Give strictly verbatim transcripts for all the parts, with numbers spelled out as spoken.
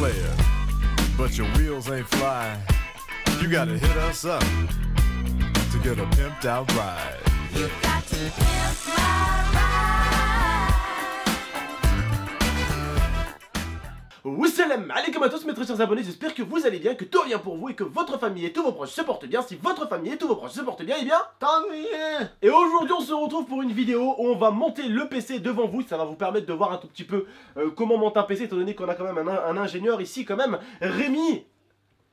player, but your wheels ain't fly, you gotta hit us up to get a pimped out ride. You got to pimp my ride. Wassalam alaikum à tous mes très chers abonnés, j'espère que vous allez bien, que tout va bien pour vous et que votre famille et tous vos proches se portent bien. Si votre famille et tous vos proches se portent bien, et eh bien tant mieux. Et aujourd'hui on se retrouve pour une vidéo où on va monter le P C devant vous. Ça va vous permettre de voir un tout petit peu euh, comment monte un P C, étant donné qu'on a quand même un, un ingénieur ici quand même, Rémi.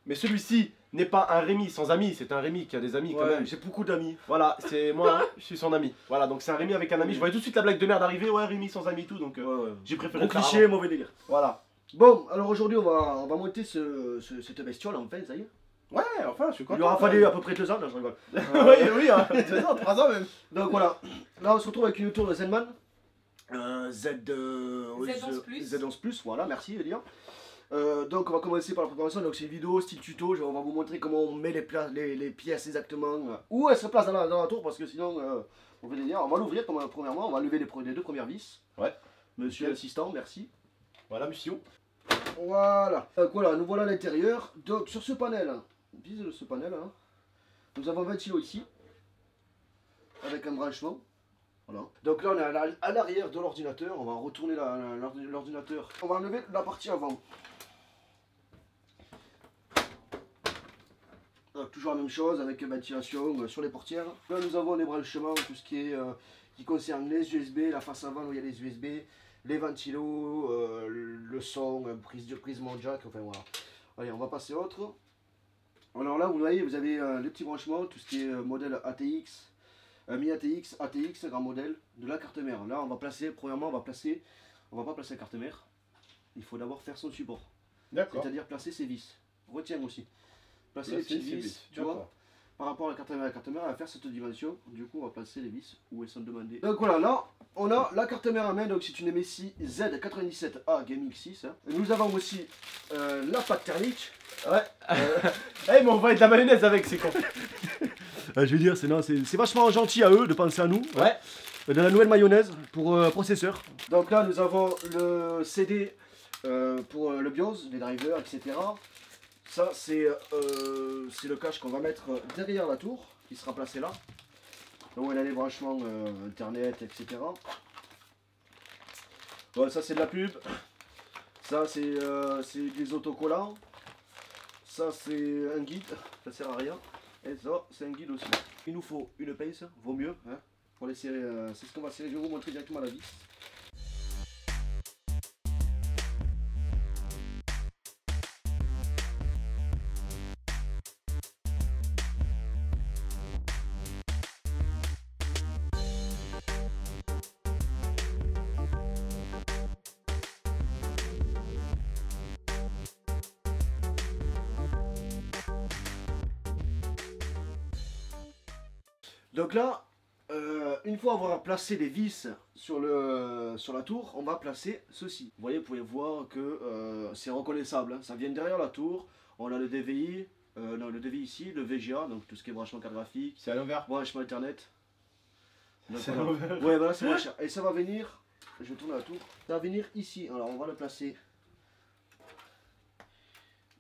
Mais celui-ci n'est pas un Rémi sans amis, c'est un Rémi qui a des amis quand ouais, même. J'ai beaucoup d'amis. Voilà, c'est moi, je suis son ami. Voilà, donc c'est un Rémi avec un ami. Je voyais tout de suite la blague de merde arriver, ouais Rémi sans amis tout, donc euh, ouais, ouais. J'ai préféré bon cliché, avant. Mauvais délire. Voilà. Bon, alors aujourd'hui on va, on va monter ce, ce, cette bestiole enfin, ça y est. Ouais, enfin, je suis content. Il aura fallu à peu près deux ans, là, je rigole. Euh, oui, oui, hein, deux ans, trois ans même. Donc voilà, là on se retrouve avec une tour de Zenman. Euh, Z, euh, Z onze plus, voilà, merci Elian. Euh, donc on va commencer par la préparation, donc c'est une vidéo style tuto, on va vous montrer comment on met les, les, les pièces exactement, où elles se placent dans la, dans la tour, parce que sinon, euh, on, dire, on va l'ouvrir comme premièrement, on va lever les, les deux premières vis. Ouais. Monsieur l'assistant, merci. Voilà, mission. Voilà. Donc voilà, nous voilà à l'intérieur. Donc sur ce panel, vise ce panel, hein, nous avons vingt kilos ici, avec un branchement. Voilà. Donc là, on est à l'arrière de l'ordinateur. On va retourner l'ordinateur. On va enlever la partie avant. Donc, toujours la même chose avec ventilation sur les portières. Là, nous avons les branchements, tout ce qui est euh, qui concerne les U S B, la face avant où il y a les U S B. Les ventilos, euh, le son, prise de prise mon jack, enfin voilà. Allez, on va passer à autre. Alors là, vous voyez, vous avez euh, les petits branchements, tout ce qui est euh, modèle A T X, euh, mini A T X, A T X, grand modèle, de la carte mère. Là, on va placer, premièrement, on va placer, on va pas placer la carte mère. Il faut d'abord faire son support. D'accord. C'est-à-dire placer ses vis. Retiens aussi. Placer là, les petites vis, vis, tu vois. Par rapport à la carte mère, la carte mère va faire cette dimension, du coup on va placer les vis où elles sont demandées. Donc voilà, là on a la carte mère à main, donc c'est une M S I Z quatre-vingt-dix-sept A Gaming six. Hein. Nous avons aussi euh, la pâte thermique. Ouais. Eh hey, mais on va être la mayonnaise avec, c'est con. euh, je veux dire, c'est vachement gentil à eux de penser à nous. Ouais. Euh, de la nouvelle mayonnaise pour euh, processeur. Donc là nous avons le C D euh, pour euh, le BIOS, les drivers, et cetera. Ça c'est euh, le cache qu'on va mettre derrière la tour, qui sera placé là. Donc il a les branchements euh, internet, et cetera. Bon, ça c'est de la pub. Ça c'est euh, des autocollants. Ça c'est un guide, ça sert à rien. Et ça c'est un guide aussi. Il nous faut une pince, vaut mieux. Hein, pour les serrer, euh, c'est ce qu'on va serrer, je vais vous montrer directement la vis. Donc là, euh, une fois avoir placé les vis sur, le, sur la tour, on va placer ceci. Vous voyez, vous pouvez voir que euh, c'est reconnaissable. Hein. Ça vient derrière la tour. On a le D V I, euh, non, le D V I ici, le V G A, donc tout ce qui est branchement carte graphique. C'est à l'envers. Branchement internet. C'est à l'envers. Ouais, voilà, c'est branchement. Et ça va venir, je vais tourner la tour, ça va venir ici. Alors on va le placer,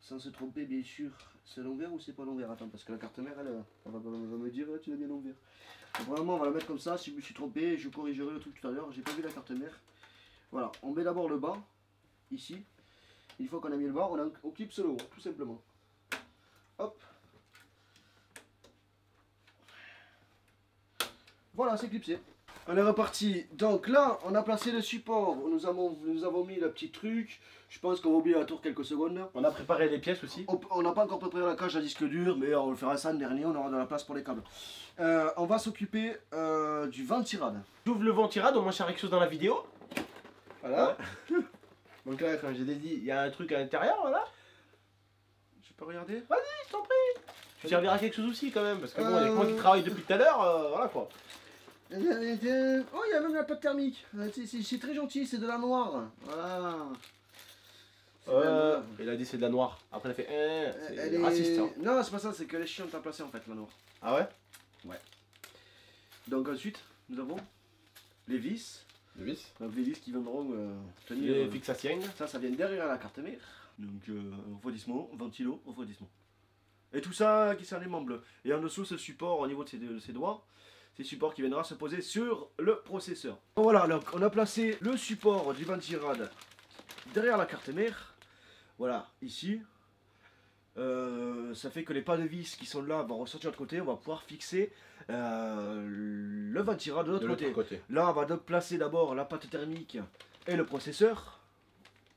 sans se tromper bien sûr. C'est l'envers ou c'est pas l'envers? Attends, parce que la carte mère, elle, elle, elle, va, elle va me dire tu l'as bien l'envers. Vraiment, on va la mettre comme ça. Si je me suis trompé, je corrigerai le truc tout à l'heure. J'ai pas vu la carte mère. Voilà, on met d'abord le bas, ici. Une fois qu'on a mis le bas, on, a, on clipse le haut, tout simplement. Hop. Voilà, c'est clipsé. On est reparti. Donc là, on a placé le support. Nous avons, nous avons mis le petit truc. Je pense qu'on va oublier la tour quelques secondes. On a préparé les pièces aussi. On n'a pas encore préparé la cage à disque dur, mais on le fera ça en dernier. On aura de la place pour les câbles. Euh, on va s'occuper euh, du ventirad. J'ouvre le ventirad, au moins je cherche quelque chose dans la vidéo. Voilà. Ouais. Donc là, comme je l'ai dit, il y a un truc à l'intérieur, voilà. Je peux regarder? Vas-y, je t'en prie. Tu serviras quelque chose aussi quand même, parce que bon, avec moi qui travaille depuis tout à l'heure, euh, voilà quoi. Oh, il y a même la pâte thermique. C'est très gentil, c'est de la noire. Voilà. Euh, il a dit c'est de la noire. Après, il a fait. Euh, c'est raciste. Est... Hein. Non, c'est pas ça, c'est que les chiens t'ont placé en fait la noire. Ah ouais? Ouais. Donc, ensuite, nous avons les vis. de vis. Donc des vis qui viendront euh, tenir les euh, fixations. Ça, ça vient derrière la carte mère. Donc euh, refroidissement, ventilo, refroidissement. Et tout ça qui sert les membres bleus. Et en dessous, ce support au niveau de ses, de ses doigts, c'est le support qui viendra se poser sur le processeur. Voilà, donc on a placé le support du ventirad derrière la carte mère. Voilà, ici. Euh, ça fait que les pas de vis qui sont là vont ressortir de l'autre côté. On va pouvoir fixer euh, le ventirad de l'autre côté. côté. Là, on va donc placer d'abord la pâte thermique et le processeur.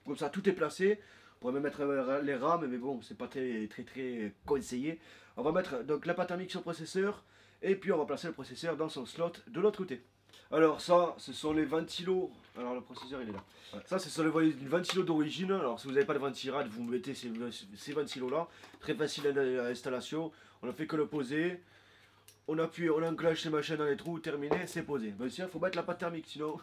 Comme ça, tout est placé. On pourrait même mettre les rames, mais bon, c'est pas très, très très conseillé. On va mettre donc la pâte thermique sur le processeur. Et puis on va placer le processeur dans son slot de l'autre côté. Alors ça, ce sont les ventilos. Alors le processeur, il est là. Ouais. Ça, ce sont les ventilos d'origine. Alors si vous n'avez pas de ventirad, vous mettez ces, ces ventilos là. Très facile à l'installation. On ne fait que le poser. On appuie, on enclenche ces machines dans les trous. Terminé, c'est posé. Bien sûr, il faut mettre la pâte thermique sinon...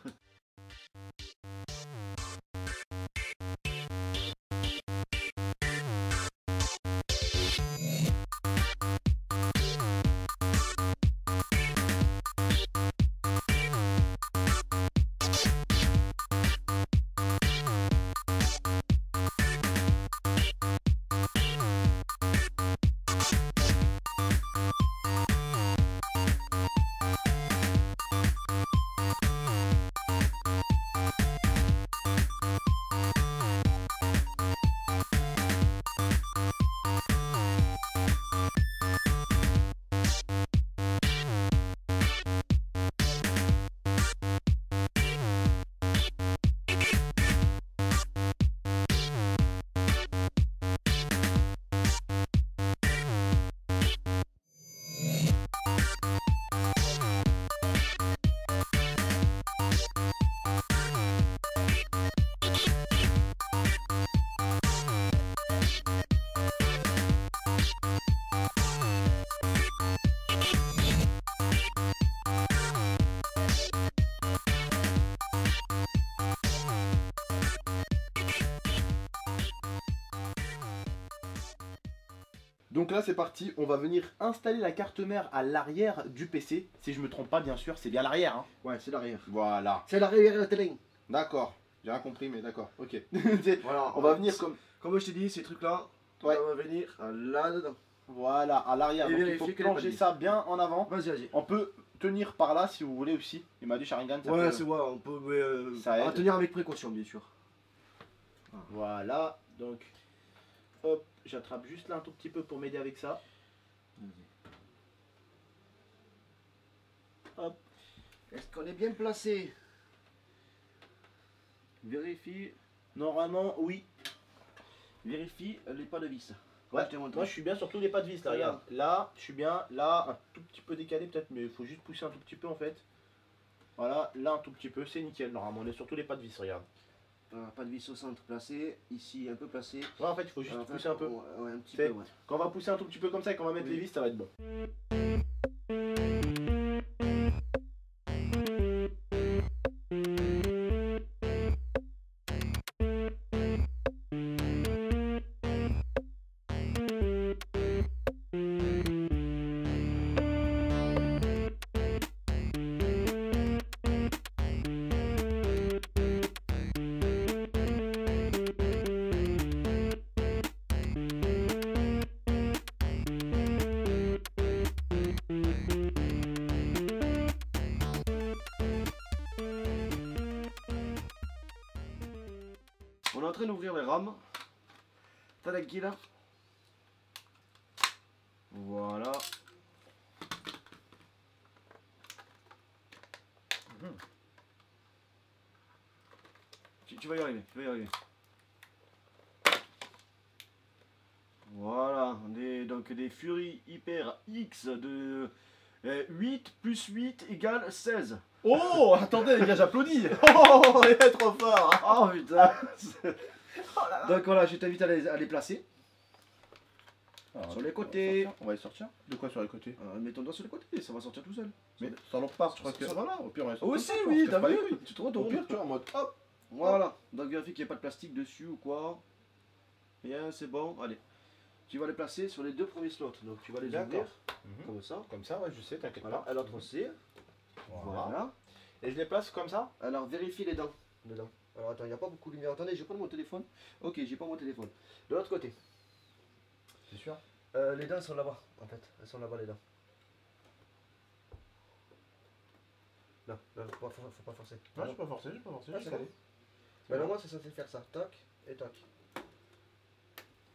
Donc là c'est parti, on va venir installer la carte mère à l'arrière du P C, si je me trompe pas bien sûr, c'est bien l'arrière hein. Ouais, c'est l'arrière. Voilà. C'est l'arrière de télé. D'accord, j'ai rien compris mais d'accord, ok. Voilà, on va venir comme... Comme je t'ai dit, ces trucs là, ouais. On va venir là-dedans. Voilà, à l'arrière, donc il faut plonger ça bien en avant. Vas-y, vas-y. On peut tenir par là si vous voulez aussi, il m'a dit Sharingan. Ça ouais, c'est ouais, on peut... Euh, ça aide. Tenir avec précaution bien sûr. Voilà, donc... Hop, j'attrape juste là un tout petit peu pour m'aider avec ça. Hop. Est-ce qu'on est bien placé? Vérifie. Normalement, oui. Vérifie les pas de vis. Ouais, ouais, moi je suis bien, surtout les pas de vis là, regarde. Là, je suis bien, là, un tout petit peu décalé peut-être, mais il faut juste pousser un tout petit peu en fait. Voilà, là un tout petit peu, c'est nickel normalement, on est surtout les pas de vis, regarde. Euh, pas de vis au centre placé, ici un peu placé. Ouais, en fait, il faut juste euh, pousser un peu. Ouais, ouais, un petit peu ouais. Quand on va pousser un tout petit peu comme ça et qu'on va mettre oui. Les vis, ça va être bon. On est en train d'ouvrir les rames. Tadaki là. Voilà. Mmh. Tu, tu vas y arriver, tu vas y arriver. Voilà, des, donc des Fury HyperX de euh, huit plus huit égale seize. Oh, attendez les gars, j'applaudis. Oh, il est trop fort. Oh putain. Oh là là. Donc voilà, je t'invite à les, à les placer. Alors, sur les côtés. On va les sortir. De quoi sur les côtés euh, Mets ton doigt sur les côtés, ça va sortir tout seul. Mais ça l'en part, je crois que... Ça va là, au pire on va les sortir. Aussi, oui, t'as vu. Tu te retournes. Au pire, tu es en mode hop. Voilà, donc vérifie qu'il n'y a pas de plastique dessus ou quoi. Bien, c'est bon, allez. Tu vas les placer sur les deux premiers slots, donc tu vas les ouvrir. Comme ça. Comme ça, ouais, je sais, t'inquiète pas. Alors, elle entre aussi. Voilà. Voilà. Et je les place comme ça. Alors vérifie les dents dedans. Alors attends, il n'y a pas beaucoup de lumière. Attendez, je prends mon téléphone. Ok, j'ai pas mon téléphone. De l'autre côté. C'est sûr euh, les dents elles sont là-bas, en fait. Elles sont là-bas les dents. Non, non, faut pas, faut pas forcer. Non, j'ai pas forcé, j'ai pas forcé. Ah, c'est bon. Mais normalement c'est censé faire ça. Toc et toc.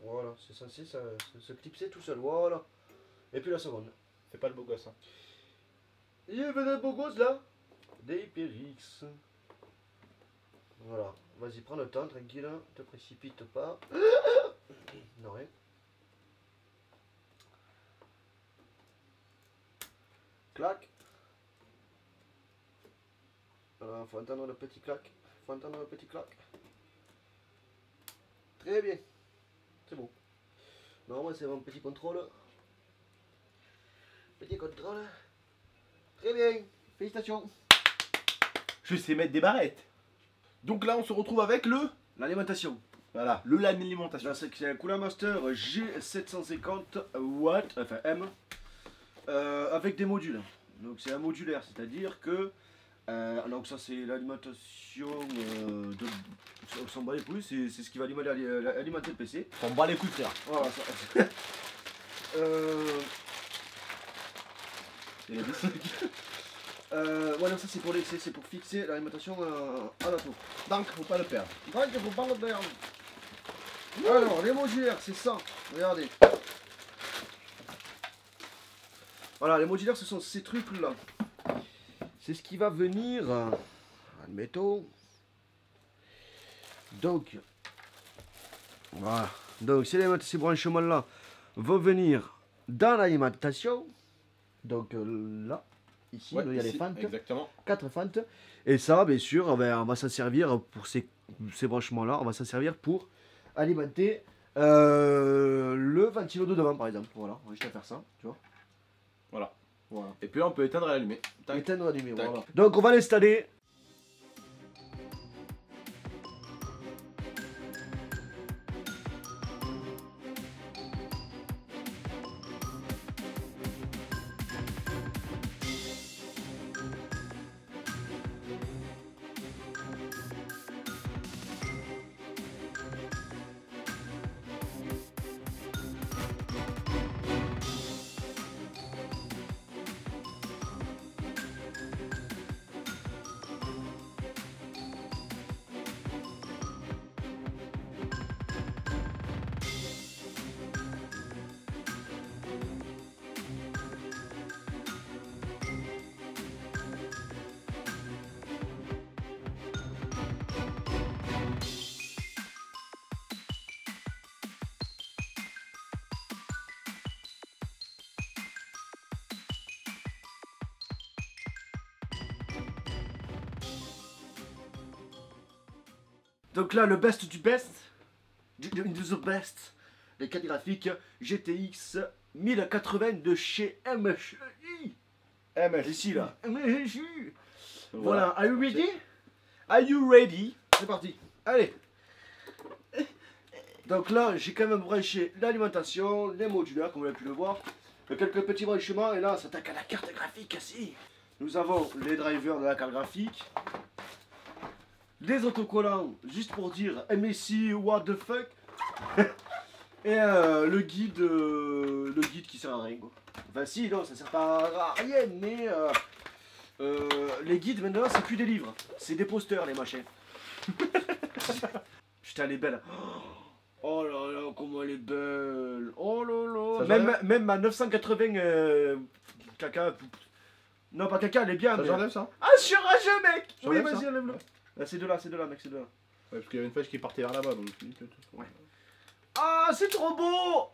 Voilà, c'est censé ça, se clipser tout seul. Voilà. Et puis la seconde. C'est pas le beau gosse. Hein. Il y avait des beaux gosses là. Des HyperX. Voilà, vas-y, prends le temps, tranquille, te précipite pas. Non, rien. Clac. Alors, faut entendre le petit clac. Faut entendre le petit clac. Très bien. C'est bon. Normalement, c'est mon petit contrôle. Petit contrôle. Très bien. Félicitations. Je sais mettre des barrettes. Donc là on se retrouve avec le l'alimentation. Voilà, le l'alimentation. C'est un Cooler Master G sept cent cinquante watts, enfin M, euh, avec des modules. Donc c'est un modulaire, c'est-à-dire que euh, alors ça c'est l'alimentation euh, de. On s'en bat les couilles, c'est ce qui va alimenter, alimenter le P C. On s'en bat les couilles frère. Voilà ça. euh... Il y a des Euh, voilà, ça c'est pour l'excès, c'est pour fixer l'alimentation euh, à la tour. Donc faut pas le perdre. Donc faut pas le perdre. Ouh. Alors les modulaires c'est ça, regardez. Voilà, les modulaires ce sont ces trucs là. C'est ce qui va venir, euh, admettons. Donc, voilà. Donc ces, ces branchements là vont venir dans l'alimentation. Donc euh, là. Ici, ouais, il y a ici, les fentes, exactement. quatre fentes, et ça, bien sûr, on va, va s'en servir pour ces, ces branchements-là, on va s'en servir pour alimenter euh, le ventilo de devant, par exemple. Voilà, on va juste faire ça, tu vois. Voilà. Voilà. Et puis là, on peut éteindre et allumer. Tac. Éteindre et allumer, Tac. Voilà. Donc, on va l'installer. Donc là, le best du best, du, du, du the best, les cartes graphiques G T X mille quatre-vingts de chez M S I. M S I. Ici là. M S I. Voilà. Voilà. Are you ready? Are you ready? C'est parti. Allez. Donc là, j'ai quand même branché l'alimentation, les modulaires, comme vous avez pu le voir, quelques petits branchements, et là, on s'attaque à la carte graphique ici. Nous avons les drivers de la carte graphique. Les autocollants, juste pour dire M S I, what the fuck. Et euh, le guide euh, le guide qui sert à rien quoi. Enfin si, non, ça sert pas à rien, mais euh, euh, les guides maintenant c'est plus des livres, c'est des posters les machins. Putain elle est belle. Oh là là, comment elle est belle. Oh là là, même, même à neuf cent quatre-vingts euh, caca. Non pas caca, elle est bien. J'enlève ça, mais... ça. Ah sur un jeu mec. Oui vas-y enlève-le. Là c'est de là, c'est de là mec, c'est de là. Ouais parce qu'il y avait une flèche qui partait vers là-bas donc... Ouais. Ah c'est trop beau.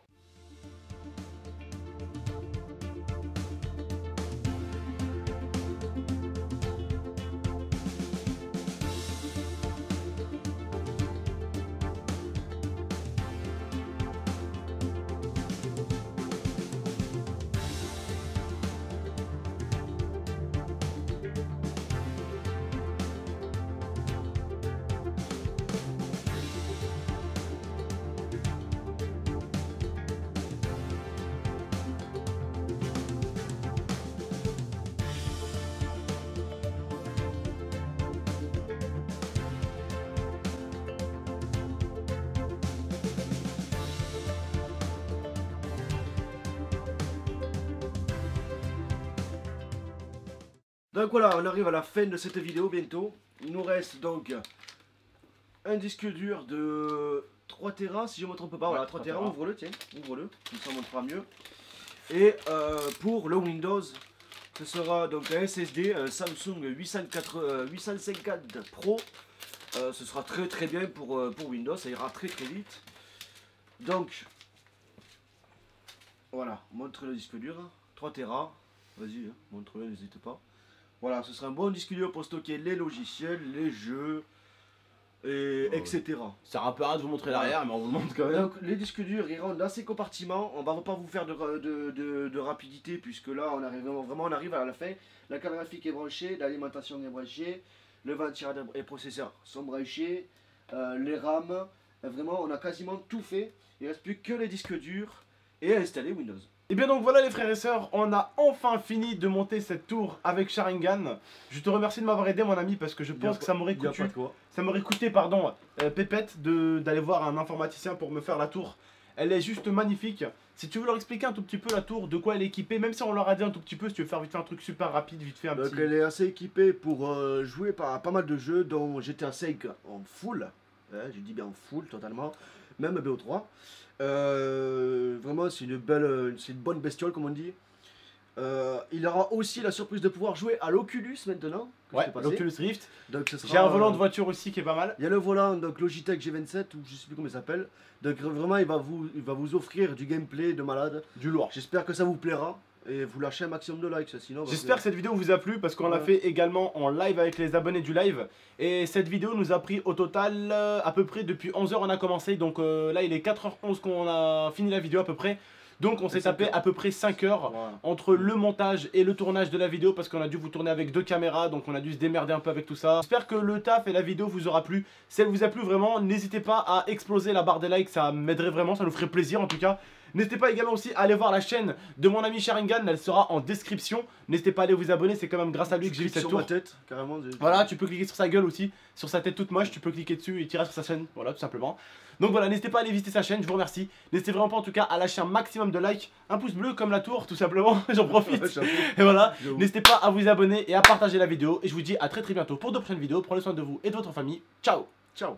Donc voilà, on arrive à la fin de cette vidéo bientôt. Il nous reste donc un disque dur de trois téra si je ne me trompe pas. Voilà, trois téra, ouvre-le, tiens, ouvre-le, comme ça on montrera mieux. Et euh, pour le Windows, ce sera donc un S S D, un Samsung huit cent cinquante Pro. Euh, ce sera très très bien pour, euh, pour Windows, ça ira très très vite. Donc, voilà, montre le disque dur, trois téra, vas-y, hein, montre-le, n'hésite pas. Voilà, ce sera un bon disque dur pour stocker les logiciels, les jeux, et, oh, et cetera. Ça sera un peu rare de vous montrer l'arrière, mais on vous montre quand même. Donc, les disques durs iront dans ces compartiments, on va pas vous faire de, de, de, de rapidité, puisque là, on arrive, vraiment, on arrive à la fin. La carte graphique est branchée, l'alimentation est branchée. Le ventilateur et processeur sont branchés, euh, les RAM, vraiment on a quasiment tout fait, il ne reste plus que les disques durs et à installer Windows. Et bien donc voilà les frères et sœurs, on a enfin fini de monter cette tour avec Sharingan. Je te remercie de m'avoir aidé mon ami parce que je pense que, que ça m'aurait coûté, ça m'aurait coûté pardon, euh, pépette d'aller voir un informaticien pour me faire la tour. Elle est juste magnifique. Si tu veux leur expliquer un tout petit peu la tour, de quoi elle est équipée, même si on leur a dit un tout petit peu, si tu veux faire vite fait un truc super rapide, vite fait un petit... Donc elle est assez équipée pour euh, jouer par pas mal de jeux, dont G T A cinq en full, hein, je dis bien en full totalement, même B O trois. Euh, vraiment c'est une belle, c'est une bonne bestiole comme on dit. Euh, il aura aussi la surprise de pouvoir jouer à l'Oculus maintenant. Ouais, l'Oculus Rift. J'ai un volant de voiture aussi qui est pas mal. Il y a le volant, donc Logitech G vingt-sept, ou je sais plus comment il s'appelle. Donc vraiment, il va, vous, il va vous offrir du gameplay de malade. Du lourd. J'espère que ça vous plaira. Et vous lâchez un maximum de likes, sinon... J'espère que cette vidéo vous a plu, parce qu'on ouais. l'a fait également en live avec les abonnés du live. Et cette vidéo nous a pris au total, euh, à peu près depuis onze heures on a commencé. Donc euh, là, il est quatre heures onze qu'on a fini la vidéo à peu près. Donc on s'est tapé à peu près cinq heures entre le montage et le tournage de la vidéo parce qu'on a dû vous tourner avec deux caméras, donc on a dû se démerder un peu avec tout ça. J'espère que le taf et la vidéo vous aura plu. Si elle vous a plu vraiment, n'hésitez pas à exploser la barre des likes, ça m'aiderait vraiment, ça nous ferait plaisir en tout cas. N'hésitez pas également aussi à aller voir la chaîne de mon ami Sharingan, elle sera en description. N'hésitez pas à aller vous abonner, c'est quand même grâce à lui que j'ai eu cette tour. Sur ma tête, carrément. Voilà, tu peux cliquer sur sa gueule aussi, sur sa tête toute moche, tu peux cliquer dessus et tirer sur sa chaîne, voilà tout simplement. Donc voilà, n'hésitez pas à aller visiter sa chaîne, je vous remercie. N'hésitez vraiment pas en tout cas à lâcher un maximum de likes, un pouce bleu comme la tour tout simplement, j'en profite. Et voilà, n'hésitez pas à vous abonner et à partager la vidéo. Et je vous dis à très très bientôt pour de prochaines vidéos, prenez soin de vous et de votre famille, ciao. Ciao.